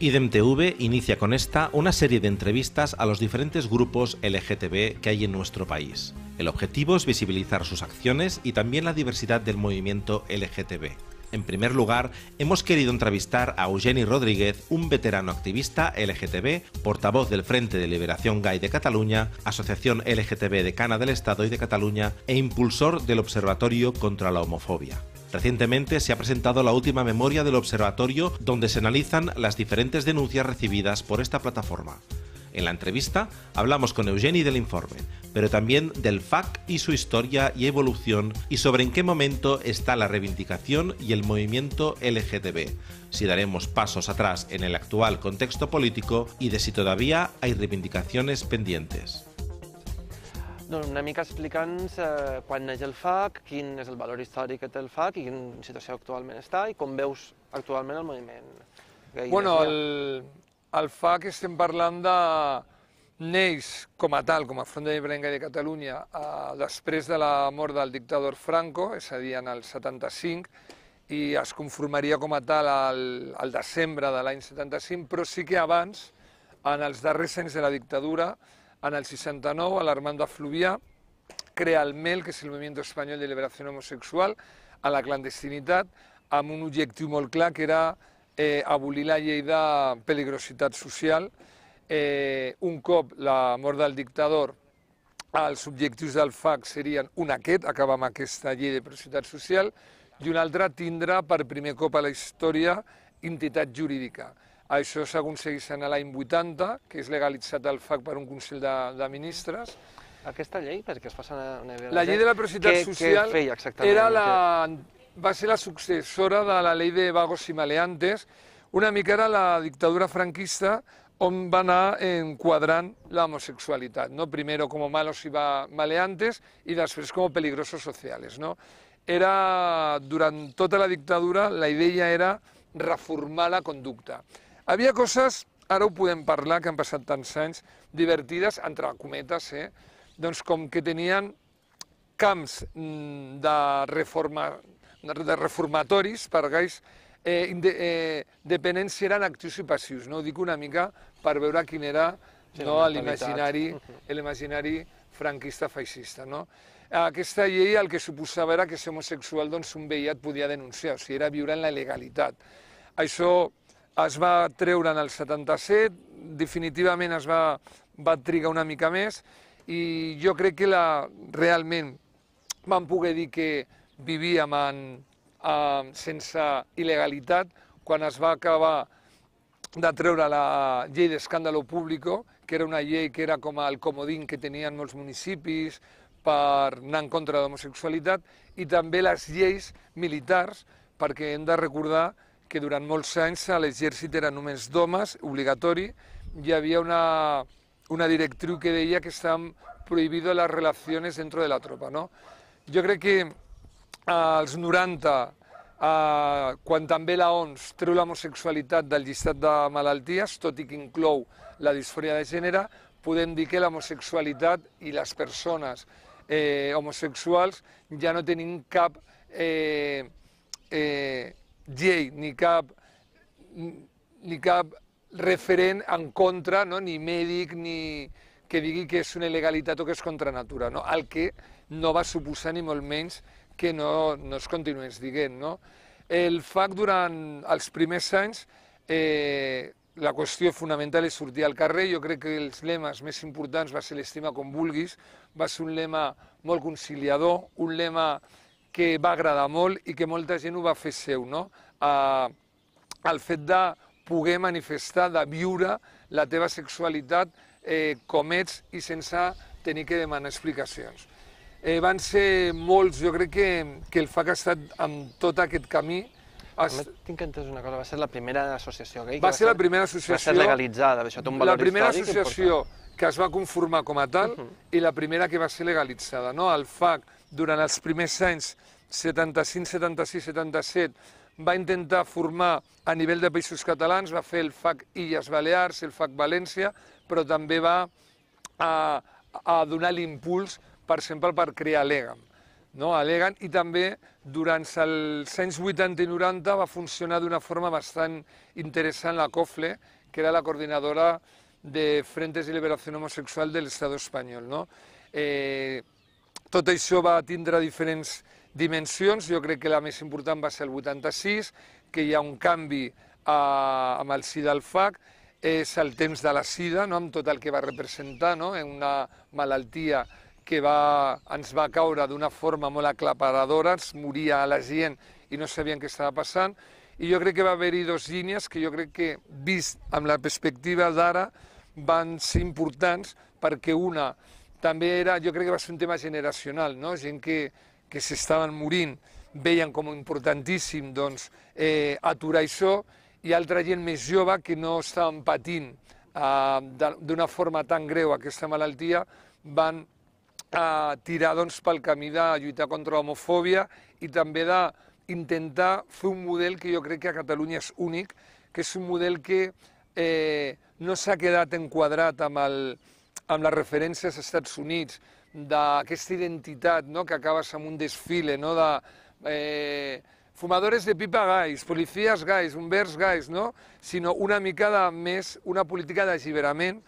Idem TV inicia con esta una serie de entrevistas a los diferentes grupos LGTB que hay en nuestro país. El objetivo es visibilizar sus acciones y también la diversidad del movimiento LGTB. En primer lugar, hemos querido entrevistar a Eugeni Rodríguez, un veterano activista LGTB, portavoz del Frente de Liberación Gai de Cataluña, Asociación LGTB decana del Estado y de Cataluña e impulsor del Observatorio contra la Homofobia. Recientemente se ha presentado la última memoria del observatorio donde se analizan las diferentes denuncias recibidas por esta plataforma. En la entrevista hablamos con Eugeni del informe, pero también del FAC y su historia y evolución y sobre en qué momento está la reivindicación y el movimiento LGTB, si daremos pasos atrás en el actual contexto político y de si todavía hay reivindicaciones pendientes. Doncs una mica explicant-nos quan neix el FAC, quin és el valor històric que té el FAC i en quina situació actualment està i com veus actualment el moviment gai. Bueno, el FAC estem parlant de... neix com a tal, com a Front d'Alliberament Gai de Catalunya, després de la mort del dictador Franco, és a dir, en el 75, i es conformaria com a tal al desembre de l'any 75, però sí que abans, en els darrers anys de la dictadura, en el 69, l'Armand de Fluvià crea el MEL, que és el Moviment Espanyol de Liberació Homosexual, a la clandestinitat, amb un objectiu molt clar, que era abolir la llei de peligrositat social. Un cop la mort del dictador, els objectius del FAC serien un aquest, acabar amb aquesta llei de peligrositat social, i un altre tindrà per primer cop a la història entitat jurídica. Això s'aconsegueix en l'any 80, que és legalitzat al FAC per un Consell de Ministres. Aquesta llei, perquè es passa una... La llei de la peligrositat social va ser la successora de la llei de vagos i maleantes, una mica era la dictadura franquista on va anar enquadrant l'homosexualitat. Primer com a malos i maleantes i després com a peligrosos socials. Durant tota la dictadura la idea era reformar la conducta. Havia coses, ara ho podem parlar, que han passat tants anys, divertides, entre cometes, com que tenien camps de reformatoris per gais, dependents si eren actius i passius. Ho dic una mica per veure quin era l'imaginari franquista-feixista. Aquesta llei el que suposava era que ser homosexual un veí et podia denunciar, o sigui, era viure en la legalitat. Això es va treure en el 77, definitivament es va trigar una mica més, i jo crec que realment vam poder dir que vivíem sense il·legalitat quan es va acabar de treure la llei d'escàndalo público, que era una llei que era com el comodín que tenien molts municipis per anar en contra de l'homosexualitat, i també les lleis militars, perquè hem de recordar que durant molts anys l'exèrcit era només d'homes, obligatori, hi havia una directriu que deia que estaven prohibides les relacions dins de la tropa. Jo crec que als 90, quan també l'OMS treu l'homosexualitat del llistat de malalties, tot i que inclou la disforia de gènere, podem dir que l'homosexualitat i les persones homosexuals ja no tenim cap llei ni cap referent en contra, ni mèdic, ni que digui que és una il·legalitat o que és contra natura, el que no va suposar ni molt menys que no es continués dient. El FAC durant els primers anys la qüestió fonamental és sortir al carrer. Jo crec que els lemes més importants va ser l'estima com vulguis, va ser un lema molt conciliador, un lema que va agradar molt i que molta gent ho va fer seu. El fet de poder manifestar, de viure la teva sexualitat com ets i sense tenir que demanar explicacions. Van ser molts, jo crec que el FAC ha estat amb tot aquest camí. Tinc entès una cosa, va ser la primera associació gai? Va ser la primera associació... Va ser legalitzada, això té un valor històric. La primera associació que es va conformar com a tal i la primera que va ser legalitzada. El FAC, durant els primers anys, 75, 76, 77, va intentar formar a nivell de països catalans, va fer el FAC Illes Balears, el FAC València, però també va donar l'impuls, per exemple, per crear l'Egan. no, a l'Egan, i també durant els anys 80 i 90 va funcionar d'una forma bastant interessant la CoFle, que era la coordinadora de Frentes de Liberació Homosexual de l'Estat espanyol. Tot això va tindre diferents dimensions, jo crec que la més important va ser el 86, que hi ha un canvi amb el SIDA al FAC, és el temps de la SIDA, amb tot el que va representar, una malaltia que ens va caure d'una forma molt aclaparadora, ens moria la gent i no sabien què estava passant, i jo crec que va haver-hi dues línies que jo crec que, vist amb la perspectiva d'ara, van ser importants, perquè una també era, jo crec que va ser un tema generacional, gent que s'estaven morint, veien com importantíssim aturar això, i altra gent més jove que no estaven patint d'una forma tan greu aquesta malaltia, van tirar pel camí de lluitar contra l'homofòbia i també d'intentar fer un model que jo crec que a Catalunya és únic, que és un model que no s'ha quedat enquadrat amb les referències als Estats Units, d'aquesta identitat que acabes amb un desfile de fumadores de pipa gais, policies gais, bombers gais, sinó una mica més una política d'alliberament,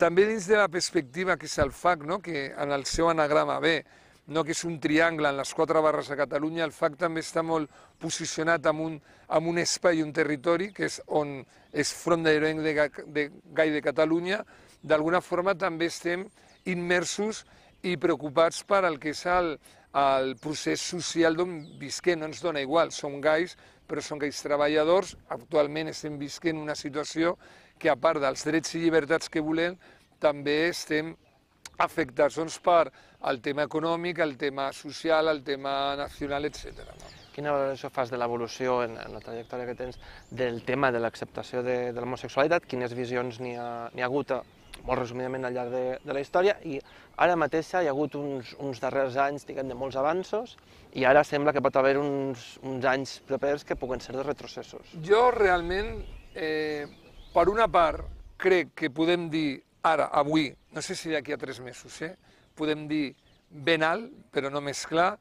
també dins de la perspectiva que és el FAC, que en el seu anagrama ve, que és un triangle en les quatre barres de Catalunya, el FAC també està molt posicionat en un espai i un territori, que és on és Front d'Alliberament Gai de Catalunya, d'alguna forma també estem immersos i preocupats per el que és el procés social d'on visquem, no ens dona igual, som gais, però som gais treballadors, actualment estem visquent una situació que a part dels drets i llibertats que volem, també estem afectats per el tema econòmic, el tema social, el tema nacional, etc. Quina valoració fas de l'evolució en la trajectòria que tens del tema de l'acceptació de l'homosexualitat? Quines visions n'hi ha hagut, molt resumidament, al llarg de la història? I ara mateix hi ha hagut uns darrers anys, diguem, de molts avanços, i ara sembla que pot haver uns anys propers que puguen ser de retrocessos. Jo realment, per una part, crec que podem dir ara, avui, no sé si d'aquí a 3 mesos, podem dir ben alt, però no més clar,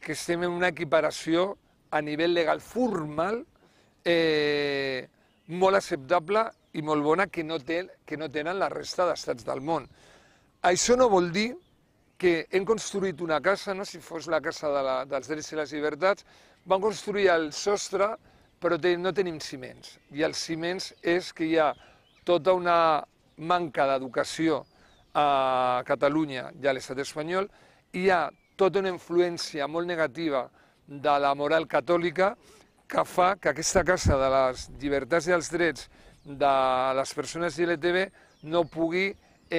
que estem en una equiparació a nivell legal formal molt acceptable i molt bona que no tenen la resta d'estats del món. Això no vol dir que hem construït una casa, si fos la casa dels drets i les llibertats, van construir el sostre, però no tenim ciments. I els ciments és que hi ha tota una manca d'educació a Catalunya i a l'estat espanyol, hi ha tota una influència molt negativa de la moral catòlica que fa que aquesta casa de les llibertats i els drets de les persones LGTB no pugui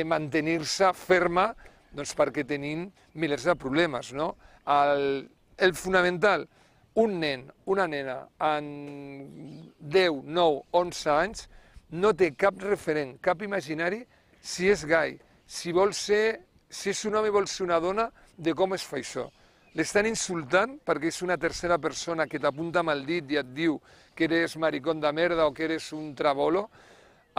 mantenir-se ferma perquè tenim milers de problemes. El fonamental, un nen, una nena, en 10, 9, 11 anys, no té cap referent, cap imaginari, si és gai, si és un home i vol ser una dona, de com es fa això. L'estan insultant perquè és una tercera persona que t'apunta amb el dit i et diu que eres maricón de merda o que eres un trabolo.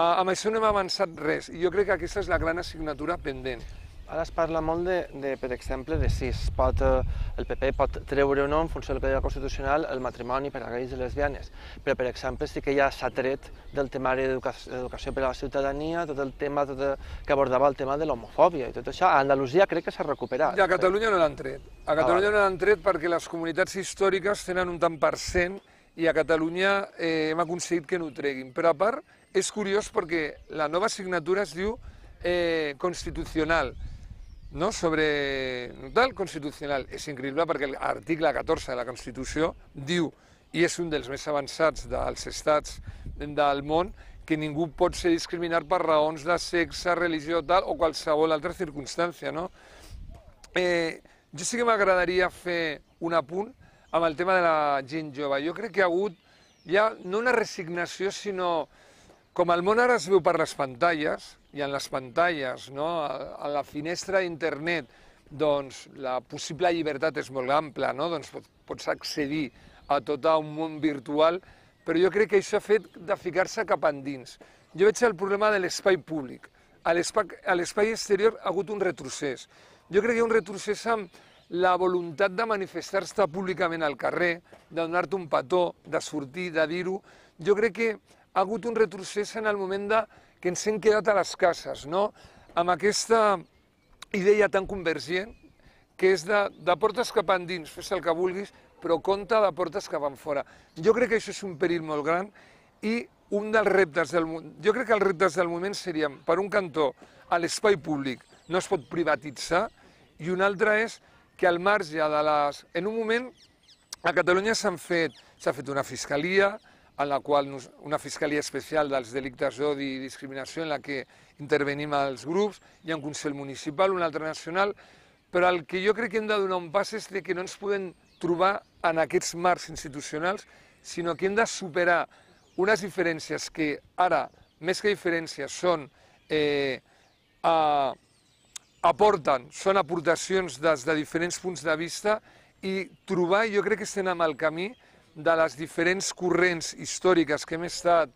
Amb això no hem avançat res i jo crec que aquesta és la gran assignatura pendent. Ara es parla molt, per exemple, de si el PP pot treure o no, en funció del Codi Constitucional, el matrimoni per a gais i lesbianes. Però, per exemple, sí que ja s'ha tret del temari d'educació per a la ciutadania, tot el tema que abordava el tema de l'homofòbia i tot això. A Andalusia crec que s'ha recuperat. A Catalunya no l'han tret. A Catalunya no l'han tret perquè les comunitats històriques tenen un tant per cent i a Catalunya hem aconseguit que no ho treguin. Però, a part, és curiós perquè la nova assignatura es diu constitucional. Sobre tal constitucional. És increïble perquè l'article 14 de la Constitució diu, i és un dels més avançats dels estats del món, que ningú pot ser discriminat per raons de sexe, religió o qualsevol altra circumstància. Jo sí que m'agradaria fer un apunt amb el tema de la gent jove. Jo crec que hi ha hagut ja no una resignació, sinó com el món ara es veu per les pantalles, i en les pantalles, a la finestra d'internet, doncs la possible llibertat és molt ampla, pots accedir a tot un món virtual, però jo crec que això ha fet de ficar-se cap endins. Jo veig el problema de l'espai públic. A l'espai exterior ha hagut un retrocés. Jo crec que hi ha un retrocés amb la voluntat de manifestar-se públicament al carrer, de donar-te un petó, de sortir, de dir-ho, jo crec que ha hagut un retrocés en el moment que ens hem quedat a les cases, no? Amb aquesta idea tan convergent, que és de portes cap endins, fes el que vulguis, però compte de portes cap enfora. Jo crec que això és un perill molt gran i un dels reptes del moment... Jo crec que els reptes del moment serien, per un cantó, a l'espai públic no es pot privatitzar, i un altre és que al marge de les... En un moment, a Catalunya s'ha fet una fiscalia, en la qual una fiscalia especial dels delictes d'odi i discriminació, en la que intervenim els grups, hi ha un Consell Municipal, un altre nacional, però el que jo crec que hem de donar un pas és que no ens podem trobar en aquests marcs institucionals, sinó que hem de superar unes diferències que ara, més que diferències, són... aporten, són aportacions des de diferents punts de vista i trobar, jo crec que estem en el camí de les diferents corrents històriques que hem estat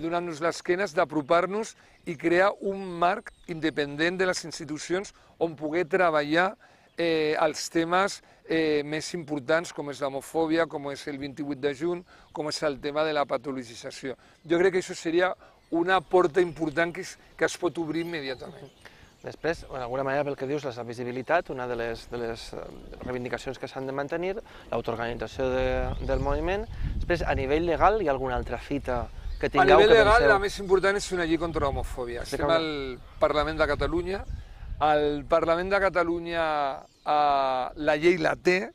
donant-nos les esquenes, d'apropar-nos i crear un marc independent de les institucions on poder treballar els temes més importants, com és l'homofòbia, com és el 28 de juny, com és el tema de la patologització. Jo crec que això seria una porta important que es pot obrir immediatament. Després, d'alguna manera, pel que dius, la visibilitat, una de les reivindicacions que s'han de mantenir, l'autoorganització del moviment. Després, a nivell legal, hi ha alguna altra fita que tingueu? A nivell legal, la més important és una llei contra l'homofòbia. Estem al Parlament de Catalunya. Al Parlament de Catalunya la llei la té,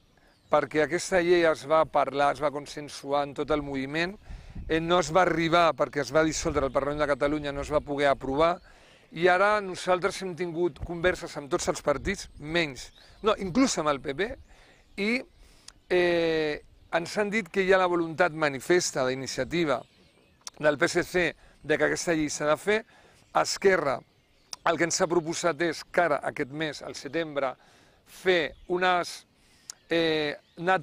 perquè aquesta llei es va parlar, es va consensuar en tot el moviment. No es va arribar, perquè es va dissoldre el Parlament de Catalunya, no es va poder aprovar, i ara nosaltres hem tingut converses amb tots els partits, menys, no, inclús amb el PP, i ens han dit que hi ha la voluntat manifesta d'iniciativa del PSC de que aquesta llei s'ha de fer. Esquerra, el que ens ha proposat és que ara, aquest mes, al setembre, fer anar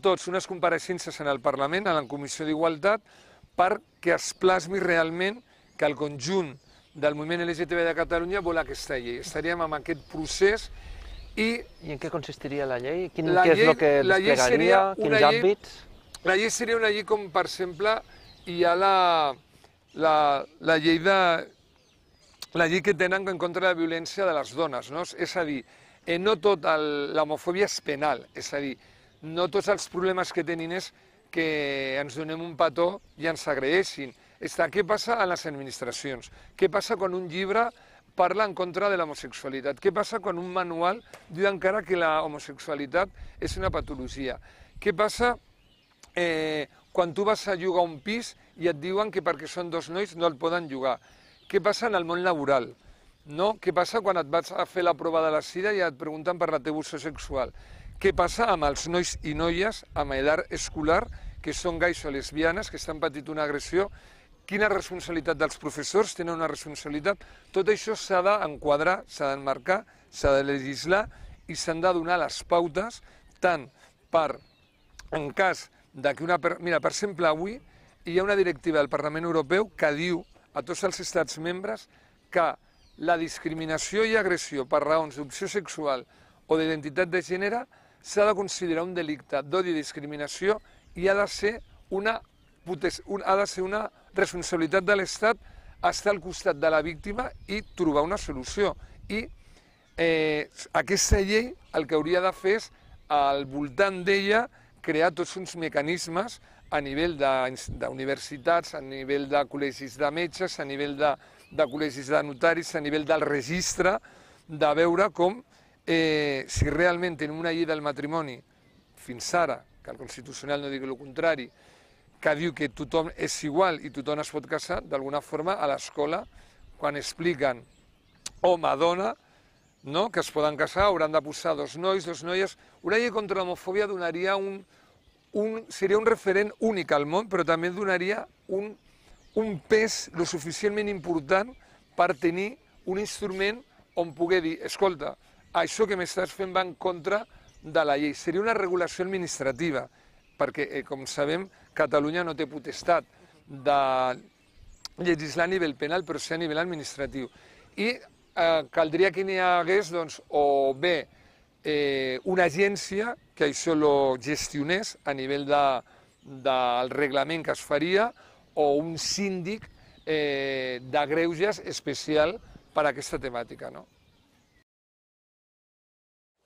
tots unes compareixences en el Parlament, a la Comissió d'Igualtat, perquè es plasmi realment que el conjunt del moviment LGTB de Catalunya vol aquesta llei. Estaríem en aquest procés i... I en què consistiria la llei? Què és el que desplegaria? Quins àmbits? La llei seria una llei com, per exemple, hi ha la llei que tenen en contra de la violència de les dones. És a dir, no tota l'homofòbia és penal. És a dir, no tots els problemes que tenim és que ens donem un petó i ens agraeixin. Què passa a les administracions? Què passa quan un llibre parla en contra de l'homosexualitat? Què passa quan un manual diu encara que l'homosexualitat és una patologia? Què passa quan tu vas a llogar un pis i et diuen que perquè són dos nois no el poden llogar? Què passa en el món laboral? Què passa quan et vas a fer la prova de la sida i et pregunten per la teva opció sexual? Què passa amb els nois i noies amb edat escolar que són gais o lesbianes, que estan patint una agressió? Quina responsabilitat dels professors? Tenen una responsabilitat? Tot això s'ha d'enquadrar, s'ha d'emmarcar, s'ha de legislar i s'han de donar les pautes tant per, en cas que una... Mira, per exemple, avui hi ha una directiva del Parlament Europeu que diu a tots els estats membres que la discriminació i agressió per raons d'opció sexual o d'identitat de gènere s'ha de considerar un delicte d'odi i discriminació i ha de ser una responsabilitat de l'Estat estar al costat de la víctima i trobar una solució. I aquesta llei el que hauria de fer és, al voltant d'ella, crear tots uns mecanismes a nivell d'universitats, a nivell de col·legis de metges, a nivell de col·legis de notaris, a nivell del registre, de veure com, si realment tenim una llei del matrimoni, fins ara, que el Constitucional no digui el contrari, que diu que tothom és igual i tothom es pot casar, d'alguna forma, a l'escola, quan expliquen home, dona, que es poden casar, hauran de posar dos nois, dos noies... Una llei contra l'homofòbia donaria seria un referent únic al món, però també donaria un pes lo suficientment important per tenir un instrument on poder dir, escolta, això que m'estàs fent va en contra de la llei. Seria una regulació administrativa, perquè, com sabem, Catalunya no té potestat de legislar a nivell penal, però sí a nivell administratiu. I caldria que n'hi hagués, doncs, o bé una agència que això ho gestionés a nivell del reglament que es faria o un síndic de greuges especial per a aquesta temàtica.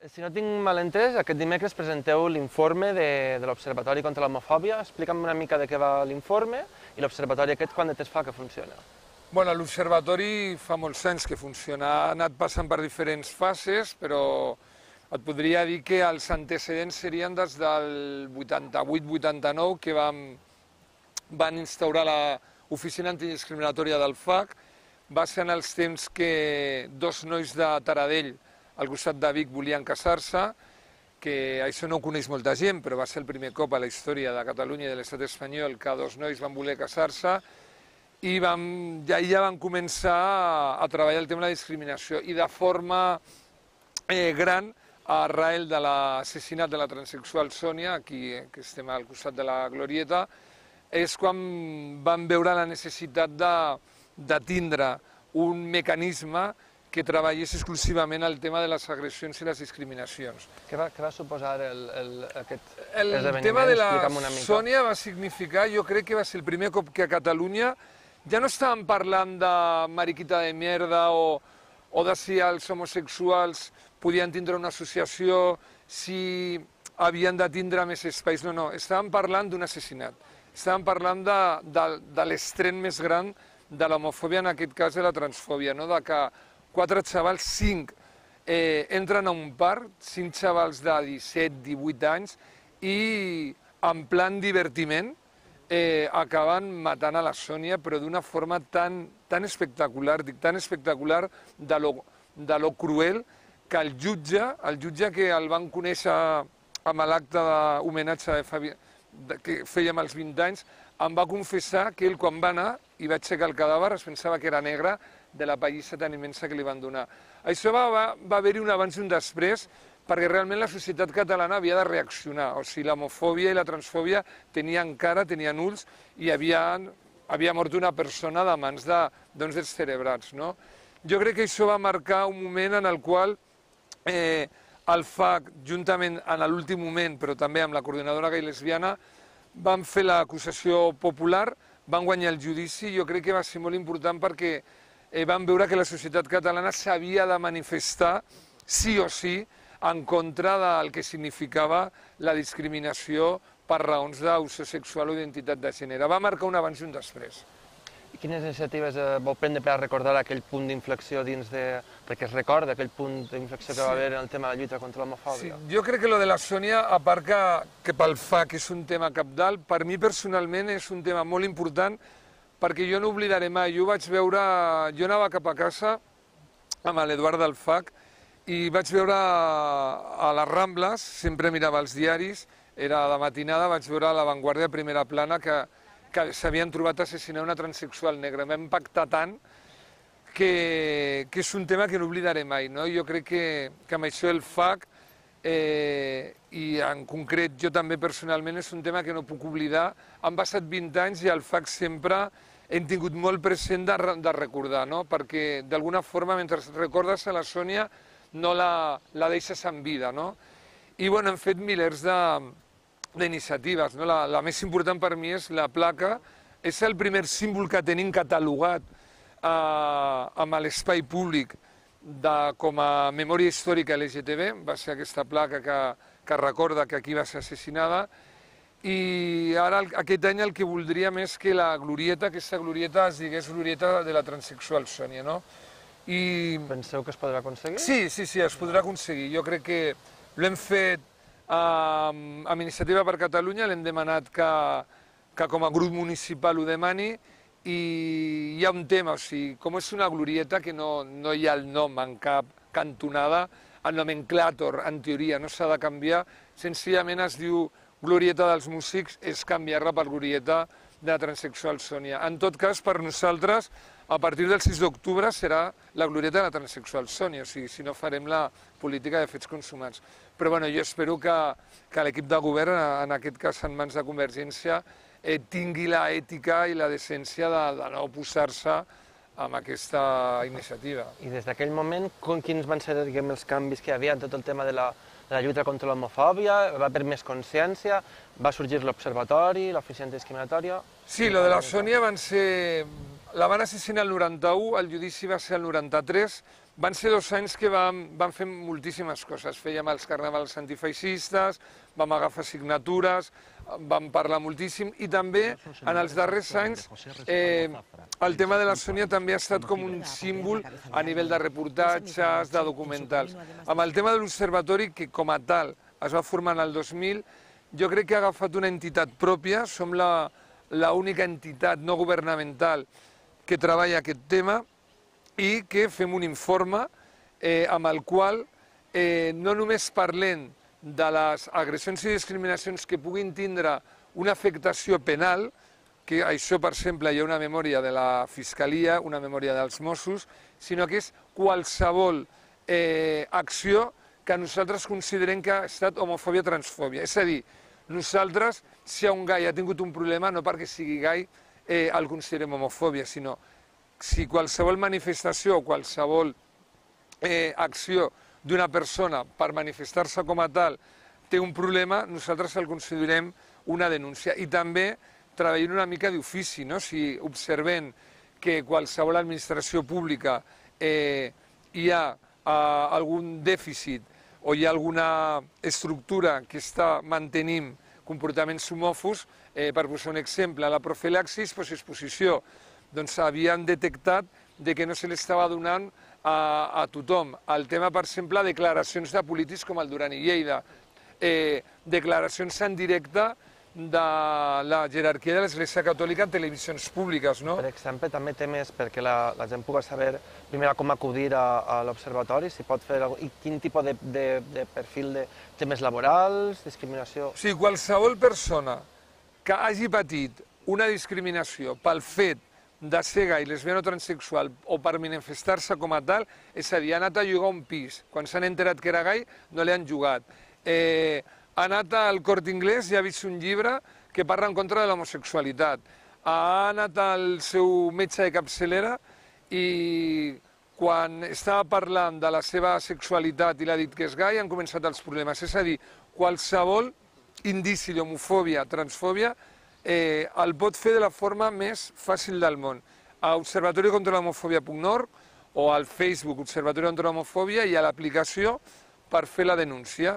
Si no tinc malentès, aquest dimecres presenteu l'informe de l'Observatori contra l'Homofòbia. Explica'm una mica de què va l'informe i l'Observatori aquest quant de temps fa que funciona? Bueno, l'Observatori fa molts anys que funciona, ha anat passant per diferents fases, però et podria dir que els antecedents serien des del 88-89, que van instaurar l'oficina antidiscriminatòria del FAC. Va ser en els temps que dos nois de Taradell al costat de Vic volien casar-se, que això no ho coneix molta gent, però va ser el primer cop a la història de Catalunya i de l'estat espanyol que dos nois van voler casar-se i ja van començar a treballar el tema de la discriminació i de forma gran arran de l'assassinat de la transsexual Sonia, aquí que estem al costat de la Glorieta, és quan van veure la necessitat de tindre un mecanisme que treballés exclusivament el tema de les agressions i les discriminacions. Què va suposar aquest esdeveniment? El tema de la Sònia va significar, jo crec que va ser el primer cop que a Catalunya ja no estàvem parlant de mariquita de merda o de si els homosexuals podien tindre una associació, si havien de tindre més espais. No, no, estàvem parlant d'un assassinat. Estàvem parlant de l'estreny més gran de l'homofòbia, en aquest cas de la transfòbia, no? De que 4 xavals, 5, entren a un parc, 5 xavals de 17, 18 anys, i en plan divertiment acaben matant a la Sònia, però d'una forma tan espectacular, dic tan espectacular, de lo cruel, que el jutge que el van conèixer amb l'acte d'homenatge que fèiem als 20 anys, em va confessar que ell, quan va anar i va aixecar el cadàver, es pensava que era negre, de la pallissa tan immensa que li van donar. Això va haver-hi un abans i un després, perquè realment la societat catalana havia de reaccionar. O sigui, l'homofòbia i la transfòbia tenien cara, tenien ulls, i havia mort una persona de mans d'uns descerebrats. Jo crec que això va marcar un moment en el qual el FAC, juntament en l'últim moment, però també amb la coordinadora gai lesbiana, van fer l'acusació popular, van guanyar el judici, i jo crec que va ser molt important perquè vam veure que la societat catalana s'havia de manifestar sí o sí en contra del que significava la discriminació per raons d'opció sexual o identitat de gènere. Va marcar un abans i un després. Quines iniciatives vol prendre per recordar aquell punt d'inflexió dins de... perquè es recorda aquell punt d'inflexió que va haver en el tema de la lluita contra l'homofòbia? Jo crec que lo de la Sònia, a part que pel FAC és un tema cabdal, per mi personalment és un tema molt important perquè jo no oblidaré mai. Jo vaig veure... Jo anava cap a casa amb l'Eduard del FAC i vaig veure a les Rambles, sempre mirava els diaris, era de matinada, vaig veure a La Vanguardia de primera plana que s'havien trobat assassinar una transsexual negra. M'ha impactat tant que és un tema que no oblidaré mai. Jo crec que amb això el FAC, i en concret jo també personalment, és un tema que no puc oblidar. Han passat 20 anys i el FAC sempre hem tingut molt present de recordar, perquè d'alguna forma mentre recordes a la Sònia no la deixes en vida. I hem fet milers d'iniciatives. La més important per mi és la placa. És el primer símbol que tenim catalogat amb l'espai públic com a memòria històrica LGTB. Va ser aquesta placa que recorda que aquí va ser assassinada. I ara aquest any el que voldria més que la glorieta, aquesta glorieta es digués glorieta de la transsexual Sònia. Penseu que es podrà aconseguir? Sí, es podrà aconseguir. Jo crec que l'hem fet amb Iniciativa per Catalunya, l'hem demanat que com a grup municipal ho demani, i hi ha un tema, o sigui, com és una glorieta que no hi ha el nom en cap cantonada, el nomenclàtor, en teoria, no s'ha de canviar, senzillament es diu glorieta dels músics, és canviar-la per glorieta de la transsexual Sònia. En tot cas, per nosaltres, a partir del 6 d'octubre serà la glorieta de la transsexual Sònia, o sigui, si no farem la política de fets consumats. Però bé, jo espero que l'equip de govern, en aquest cas en mans de Convergència, tingui l'ètica i la decència de no oposar-se amb aquesta iniciativa. I des d'aquell moment, quins van ser els canvis que hi havia en tot el tema de la lluita contra l'homofòbia? Va haver més consciència? Va sorgir l'Observatori, l'Oficina Discriminatòria? Sí, lo de la Sonia van ser... La van assassinar el 91, el judici va ser el 93, van ser 2 anys que vam fer moltíssimes coses. Fèiem els carnavals antifeixistes, vam agafar signatures, vam parlar moltíssim, i també en els darrers anys el tema de la Sonia també ha estat com un símbol a nivell de reportatges, de documentals. Amb el tema de l'Observatori, que com a tal es va formar en el 2000, jo crec que ha agafat una entitat pròpia, som l'única entitat no governamental que treballa aquest tema, i que fem un informe amb el qual no només parlem de les agressions i discriminacions que puguin tindre una afectació penal, que això, per exemple, hi ha una memòria de la Fiscalia, una memòria dels Mossos, sinó que és qualsevol acció que nosaltres considerem que ha estat homofòbia o transfòbia. És a dir, nosaltres, si un gai ha tingut un problema, no perquè sigui gai el considerem homofòbia, sinó si qualsevol manifestació o qualsevol acció d'una persona per manifestar-se com a tal té un problema, nosaltres el considerem una denúncia. I també treballant una mica d'ofici, no? Si observem que qualsevol administració pública hi ha algun dèficit o hi ha alguna estructura que està mantenint comportaments homòfobs, per posar un exemple, la profilaxis, exposició, doncs havien detectat que no se l'estava donant a tothom. El tema, per exemple, declaracions de polítics com el Durán i Lleida, declaracions en directe de la jerarquia de l'Església Catòlica en televisions públiques. Per exemple, també temes perquè la gent pugui saber primer com acudir a l'Observatori, si pot fer quin tipus de perfil de temes laborals, discriminació... Sí, qualsevol persona que hagi patit una discriminació pel fet de ser gai, lesbiana o transsexual, o per manifestar-se com a tal, és a dir, ha anat a llogar un pis. Quan s'han enterat que era gai, no li han llogat. Ha anat al Corte Inglés i ha vist un llibre que parla en contra de l'homosexualitat. Ha anat al seu metge de capçalera i quan estava parlant de la seva sexualitat i l'ha dit que és gai, han començat els problemes. És a dir, qualsevol indici d'homofòbia, transfòbia, el pot fer de la forma més fàcil del món. A Observatorio contra la Homofobia.org o al Facebook Observatorio contra la Homofobia i a l'aplicació per fer la denúncia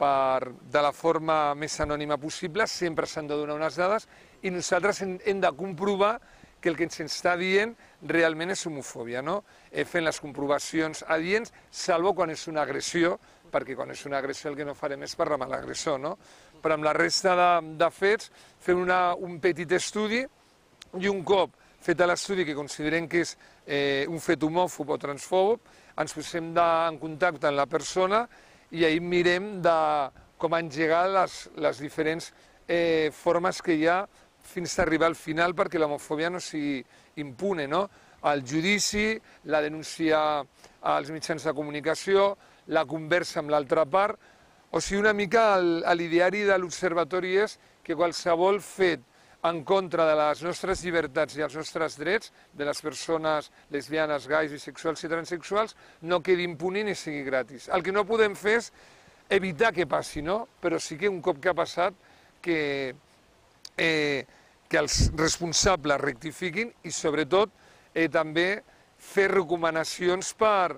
de la forma més anònima possible. Sempre s'han de donar unes dades i nosaltres hem de comprovar que el que ens està dient realment és homofòbia, no? Fent les comprovacions adients, salvo quan és una agressió, perquè quan és una agressió el que no farem és parlar amb l'agressor, no? Però amb la resta de fets fem un petit estudi i un cop fet l'estudi que considerem que és un fet homòfob o transfòbob, ens posem en contacte amb la persona i ahir mirem com engegar les diferents formes que hi ha fins a arribar al final perquè l'homofòbia no sigui impune, no? El judici, la denúncia als mitjans de comunicació, la conversa amb l'altra part. O sigui, una mica l'ideari de l'Observatori és que qualsevol fet en contra de les nostres llibertats i els nostres drets, de les persones lesbianes, gais, bisexuals i transsexuals, no quedi impuni ni sigui gratis. El que no podem fer és evitar que passi, no? Però sí que un cop que ha passat que els responsables rectifiquin i, sobretot, també fer recomanacions per,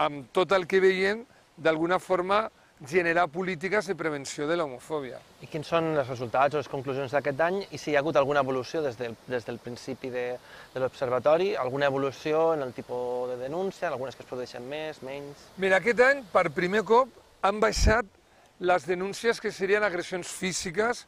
amb tot el que veiem, d'alguna forma generar polítiques de prevenció de l'homofòbia. I quins són els resultats o les conclusions d'aquest any? I si hi ha hagut alguna evolució des del principi de l'Observatori? Alguna evolució en el tipus de denúncia? En algunes que es produeixen més, menys? Mira, aquest any, per primer cop, han baixat les denúncies que serien agressions físiques,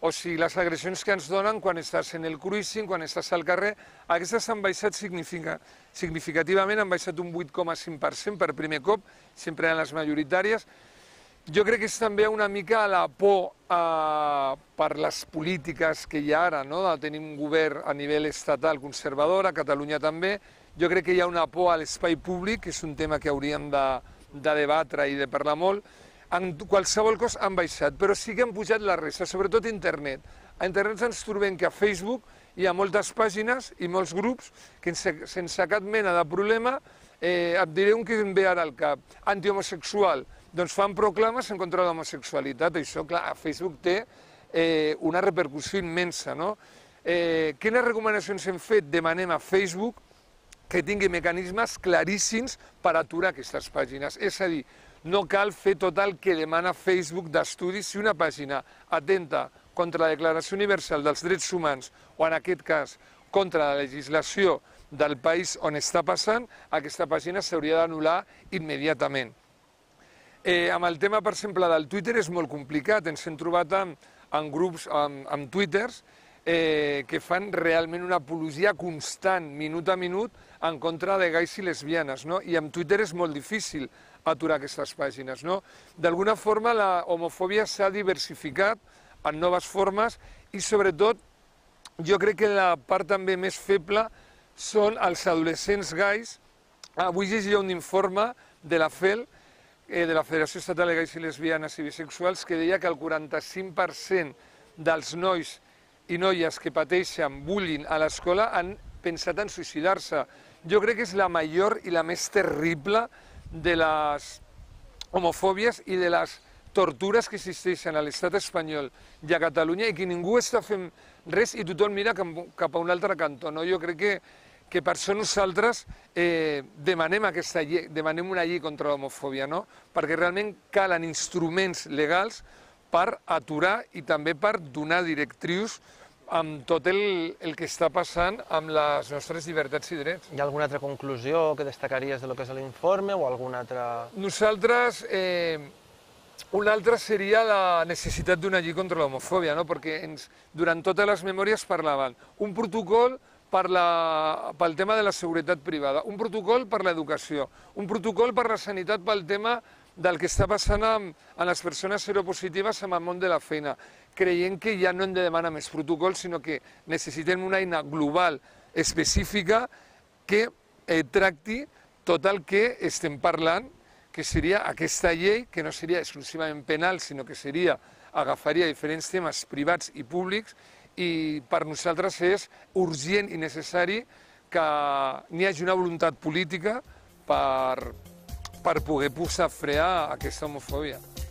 o sigui, les agressions que ens donen quan estàs en el cruising, quan estàs al carrer, aquestes han baixat significativament, han baixat un 8,5% per primer cop, sempre eren les majoritàries. Jo crec que és també una mica la por per les polítiques que hi ha ara, no? Tenim un govern a nivell estatal conservador, a Catalunya també. Jo crec que hi ha una por a l'espai públic, que és un tema que hauríem de debatre i de parlar molt. En qualsevol cosa han baixat, però sí que han pujat la resta, sobretot internet. A internet ens trobem que a Facebook hi ha moltes pàgines i molts grups que sense cap mena de problema, et diré un que em ve ara al cap, antihomosexual, doncs fan proclames en contra de l'homosexualitat. Això, clar, a Facebook té una repercussió immensa, no? Quines recomanacions hem fet? Demanem a Facebook que tingui mecanismes claríssims per aturar aquestes pàgines. És a dir, no cal fer tot el que demana Facebook d'estudis. Si una pàgina atenta contra la Declaració Universal dels Drets Humans o, en aquest cas, contra la legislació del país on està passant, aquesta pàgina s'hauria d'anul·lar immediatament. Amb el tema, per exemple, del Twitter és molt complicat. Ens hem trobat en grups, en Twitters, que fan realment una apologia constant, minut a minut, en contra de gais i lesbianes. I amb Twitter és molt difícil aturar aquestes pàgines. D'alguna forma, la homofòbia s'ha diversificat en noves formes i, sobretot, jo crec que la part també més feble són els adolescents gais. Avui llegia un informe de la FEL, de la Federació Estatal de Gais i Lesbianes i Bisexuals, que deia que el 45% dels nois i noies que pateixen bullying a l'escola han pensat en suïcidar-se. Jo crec que és la major i la més terrible de les homofòbies i de les tortures que existeixen a l'estat espanyol i a Catalunya i que ningú està fent res i tothom mira cap a un altre cantó. Jo crec que per això nosaltres demanem una llei contra l'homofòbia, perquè realment calen instruments legals per aturar i també per donar directrius amb tot el que està passant amb les nostres llibertats i drets. Hi ha alguna altra conclusió que destacaries del que és l'informe o alguna altra...? Nosaltres... Una altra seria la necessitat d'una llei contra l'homofòbia, perquè durant totes les memòries parlaven un protocol pel tema de la seguretat privada, un protocol per l'educació, un protocol per la sanitat pel tema del que està passant amb les persones seropositives en el món de la feina. Creiem que ja no hem de demanar més protocols, sinó que necessitem una eina global, específica, que tracti tot el que estem parlant, que seria aquesta llei, que no seria exclusivament penal, sinó que agafaria diferents temes privats i públics, i per nosaltres és urgent i necessari que n'hi hagi una voluntat política per poder posar fre a aquesta homofòbia.